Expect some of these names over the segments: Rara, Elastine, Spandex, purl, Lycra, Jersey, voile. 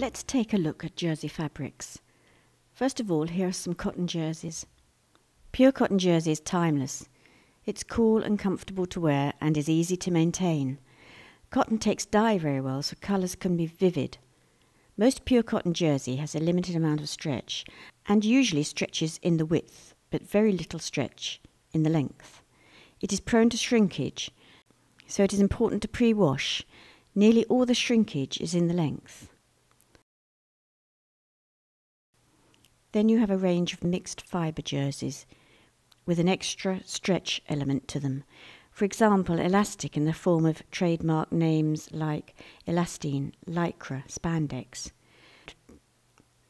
Let's take a look at jersey fabrics. First of all, here are some cotton jerseys. Pure cotton jersey is timeless. It's cool and comfortable to wear and is easy to maintain. Cotton takes dye very well, so colours can be vivid. Most pure cotton jersey has a limited amount of stretch and usually stretches in the width, but very little stretch in the length. It is prone to shrinkage, so it is important to pre-wash. Nearly all the shrinkage is in the length. Then you have a range of mixed fibre jerseys with an extra stretch element to them. For example, elastic in the form of trademark names like Elastine, Lycra, Spandex.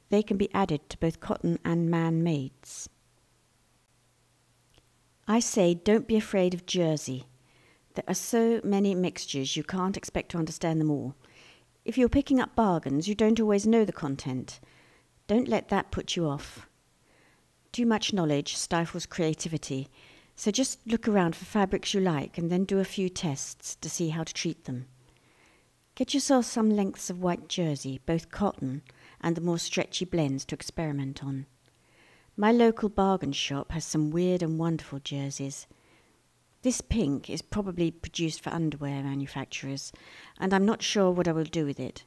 They can be added to both cotton and man-mades. I say don't be afraid of jersey. There are so many mixtures you can't expect to understand them all. If you're picking up bargains, you don't always know the content. Don't let that put you off. Too much knowledge stifles creativity, so just look around for fabrics you like and then do a few tests to see how to treat them. Get yourself some lengths of white jersey, both cotton and the more stretchy blends, to experiment on. My local bargain shop has some weird and wonderful jerseys. This pink is probably produced for underwear manufacturers, and I'm not sure what I will do with it.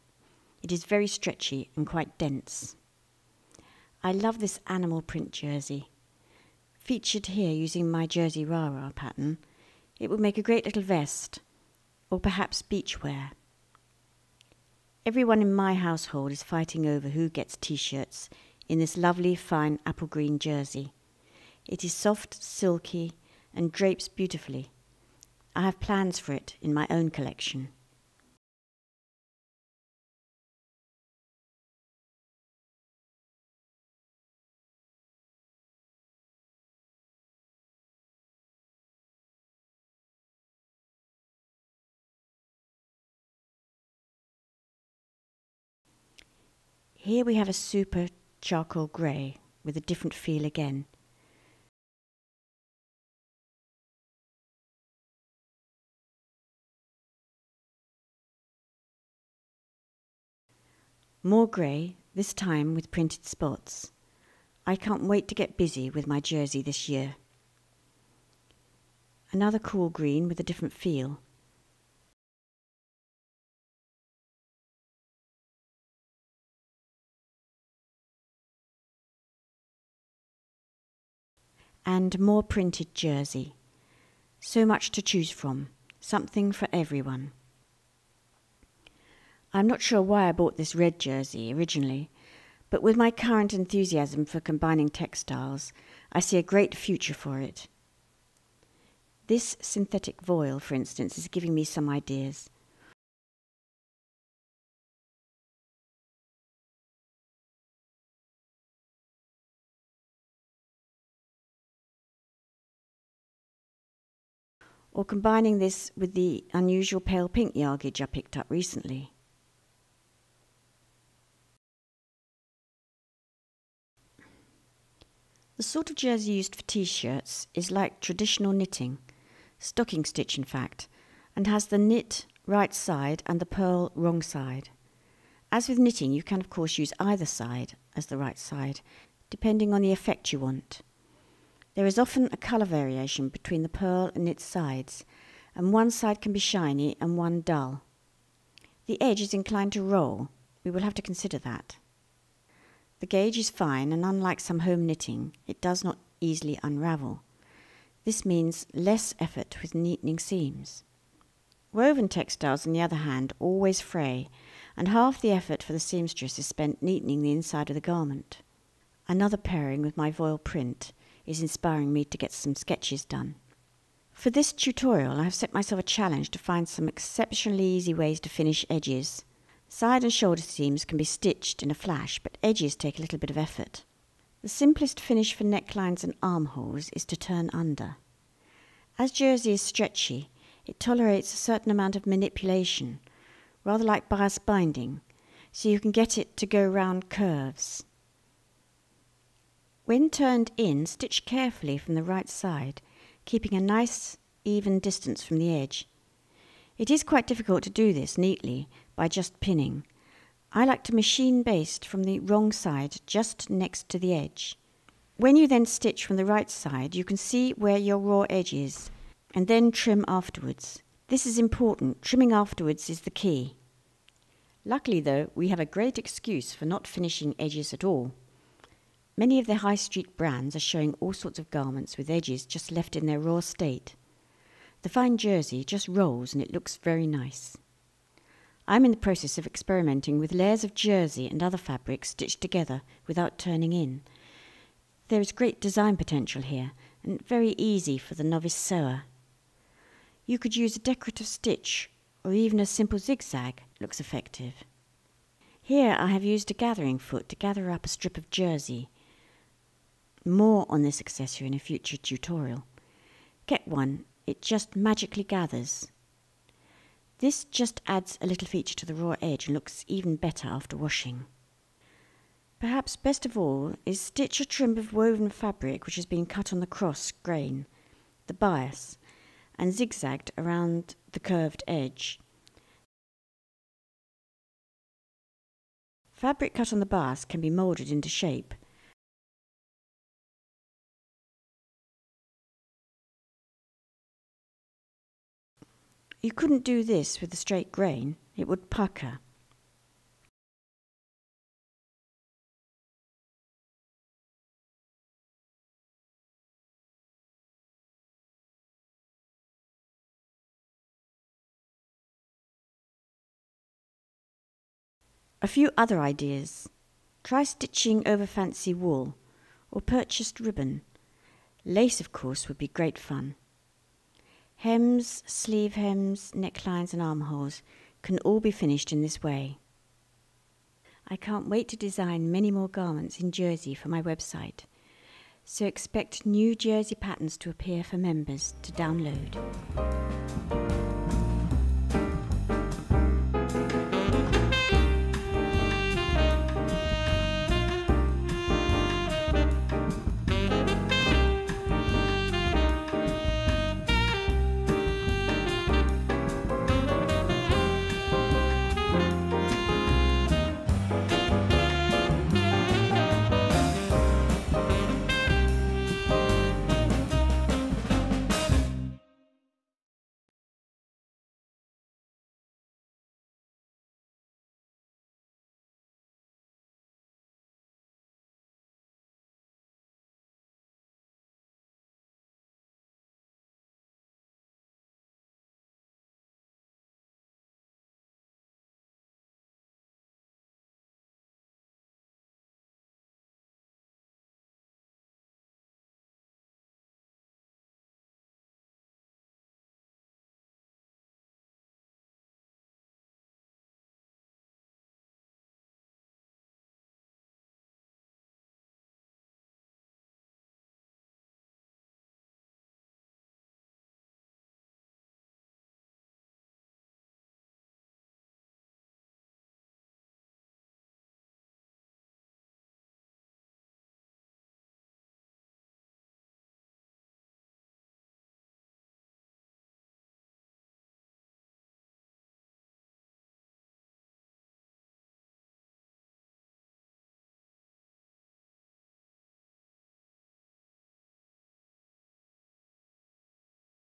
It is very stretchy and quite dense. I love this animal print jersey, featured here using my Jersey Rara pattern. It would make a great little vest, or perhaps beachwear. Everyone in my household is fighting over who gets t-shirts in this lovely fine apple green jersey. It is soft, silky, and drapes beautifully. I have plans for it in my own collection. Here we have a super charcoal grey with a different feel again. More grey, this time with printed spots. I can't wait to get busy with my jersey this year. Another cool green with a different feel. And more printed jersey. So much to choose from, something for everyone. I'm not sure why I bought this red jersey originally, but with my current enthusiasm for combining textiles, I see a great future for it. This synthetic voile, for instance, is giving me some ideas. Or combining this with the unusual pale pink yardage I picked up recently. The sort of jersey used for t-shirts is like traditional knitting, stocking stitch in fact, and has the knit right side and the purl wrong side. As with knitting, you can of course use either side as the right side, depending on the effect you want. There is often a colour variation between the purl and its sides, and one side can be shiny and one dull. The edge is inclined to roll. We will have to consider that. The gauge is fine, and unlike some home knitting, it does not easily unravel. This means less effort with neatening seams. Woven textiles, on the other hand, always fray, and half the effort for the seamstress is spent neatening the inside of the garment. Another pairing with my voile print is inspiring me to get some sketches done. For this tutorial, I have set myself a challenge to find some exceptionally easy ways to finish edges. Side and shoulder seams can be stitched in a flash, but edges take a little bit of effort. The simplest finish for necklines and armholes is to turn under. As jersey is stretchy, it tolerates a certain amount of manipulation, rather like bias binding, so you can get it to go round curves. When turned in, stitch carefully from the right side, keeping a nice, even distance from the edge. It is quite difficult to do this neatly by just pinning. I like to machine baste from the wrong side just next to the edge. When you then stitch from the right side, you can see where your raw edge is, and then trim afterwards. This is important. Trimming afterwards is the key. Luckily though, we have a great excuse for not finishing edges at all. Many of the high street brands are showing all sorts of garments with edges just left in their raw state. The fine jersey just rolls and it looks very nice. I'm in the process of experimenting with layers of jersey and other fabrics stitched together without turning in. There is great design potential here and very easy for the novice sewer. You could use a decorative stitch or even a simple zigzag looks effective. Here I have used a gathering foot to gather up a strip of jersey. More on this accessory in a future tutorial. Get one, it just magically gathers. This just adds a little feature to the raw edge and looks even better after washing. Perhaps best of all is stitch a trim of woven fabric which has been cut on the cross grain, the bias, and zigzagged around the curved edge. Fabric cut on the bias can be moulded into shape. You couldn't do this with a straight grain, it would pucker. A few other ideas. Try stitching over fancy wool or purchased ribbon. Lace, of course, would be great fun. Hems, sleeve hems, necklines and armholes can all be finished in this way. I can't wait to design many more garments in jersey for my website, so expect new jersey patterns to appear for members to download.